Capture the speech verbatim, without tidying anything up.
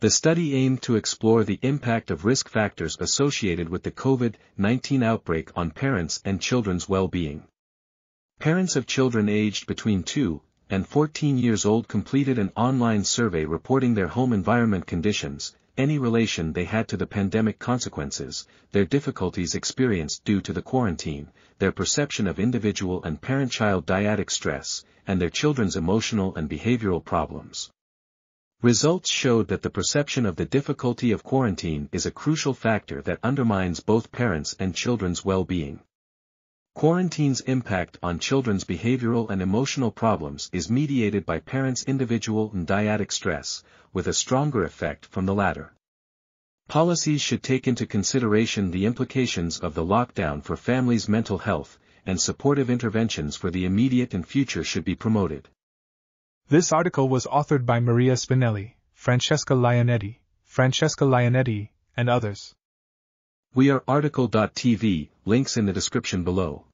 The study aimed to explore the impact of risk factors associated with the COVID nineteen outbreak on parents and children's well-being. Parents of children aged between two and fourteen years old completed an online survey reporting their home environment conditions, any relation they had to the pandemic consequences, their difficulties experienced due to the quarantine, their perception of individual and parent-child dyadic stress, and their children's emotional and behavioral problems. Results showed that the perception of the difficulty of quarantine is a crucial factor that undermines both parents' and children's well-being. Quarantine's impact on children's behavioral and emotional problems is mediated by parents' individual and dyadic stress, with a stronger effect from the latter. Policies should take into consideration the implications of the lockdown for families' mental health, and supportive interventions for the immediate and future should be promoted. This article was authored by Maria Spinelli, Francesca Lionetti, Francesca Lionetti, and others. We are article dot t v, links in the description below.